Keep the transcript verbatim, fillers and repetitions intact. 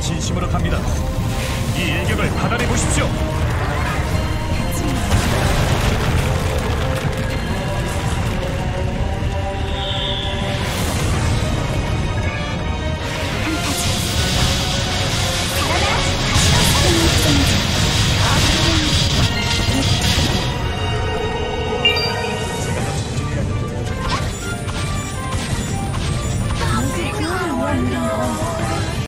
진심으로 갑니다. 이 일격을 받아내보십시오.